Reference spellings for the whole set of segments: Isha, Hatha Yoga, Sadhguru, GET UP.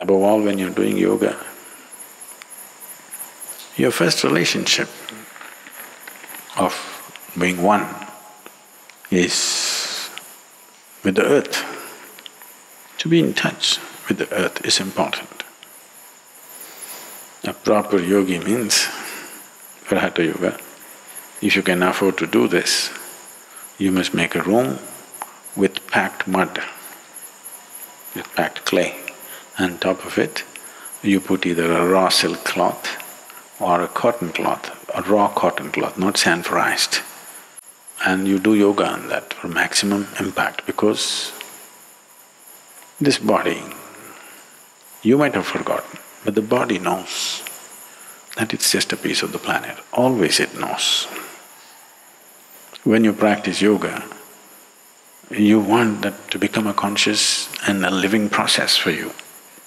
Above all, when you're doing yoga, your first relationship of being one is with the earth. To be in touch with the earth is important. A proper yogi means, for Hatha Yoga, if you can afford to do this, you must make a room with packed mud, with packed clay. On top of it, you put either a raw silk cloth or a cotton cloth, a raw cotton cloth, not sand frized. And you do yoga on that for maximum impact, because this body, you might have forgotten, but the body knows that it's just a piece of the planet, always it knows. When you practice yoga, you want that to become a conscious and a living process for you,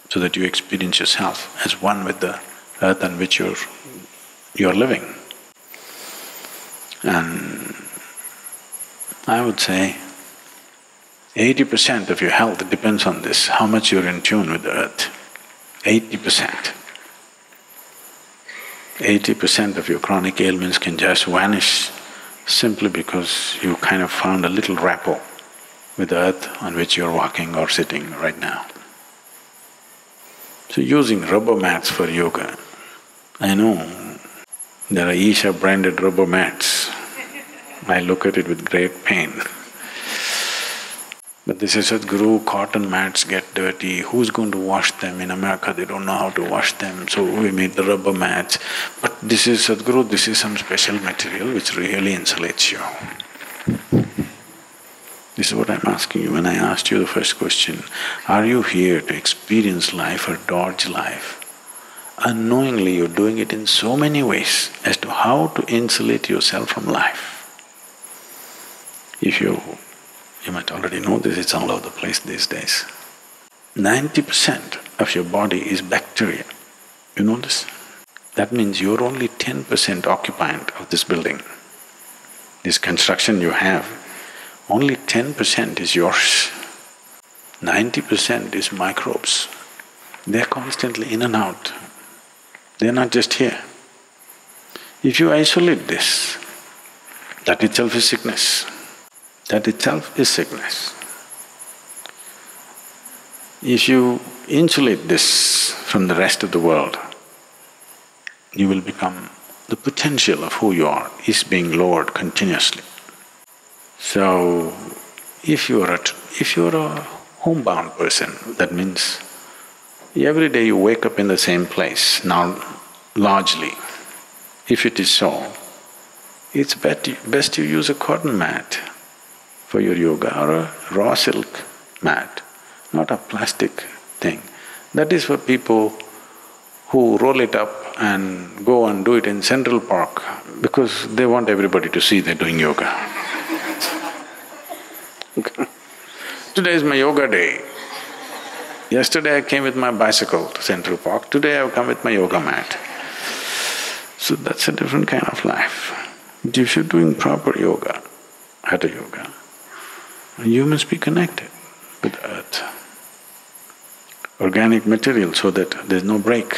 so that you experience yourself as one with the earth on which you're living. And I would say 80% of your health depends on this, how much you're in tune with the earth. 80%. 80% of your chronic ailments can just vanish simply because you kind of found a little rapport with the earth on which you're walking or sitting right now. So using rubber mats for yoga, I know there are Isha branded rubber mats. I look at it with great pain. But they say, Sadhguru, cotton mats get dirty, who's going to wash them? In America they don't know how to wash them, so we made the rubber mats. But this is, Sadhguru, this is some special material which really insulates you. This is what I'm asking you. When I asked you the first question, are you here to experience life or dodge life? Unknowingly you're doing it in so many ways as to how to insulate yourself from life. If you might already know this, it's all over the place these days. 90% of your body is bacteria, you know this? That means you're only 10% occupant of this building. This construction you have, only 10% is yours. 90% is microbes. They're constantly in and out, they're not just here. If you isolate this, that itself is sickness. That itself is sickness. If you insulate this from the rest of the world, you will become… the potential of who you are is being lowered continuously. So, if you're a homebound person, that means every day you wake up in the same place, now largely. If it is so, it's best you use a cotton mat for your yoga, or a raw silk mat, not a plastic thing. That is for people who roll it up and go and do it in Central Park because they want everybody to see they're doing yoga. Today is my yoga day. Yesterday I came with my bicycle to Central Park, today I've come with my yoga mat. So that's a different kind of life. But if you're doing proper yoga, Hatha Yoga, you must be connected with earth, organic material, so that there's no break.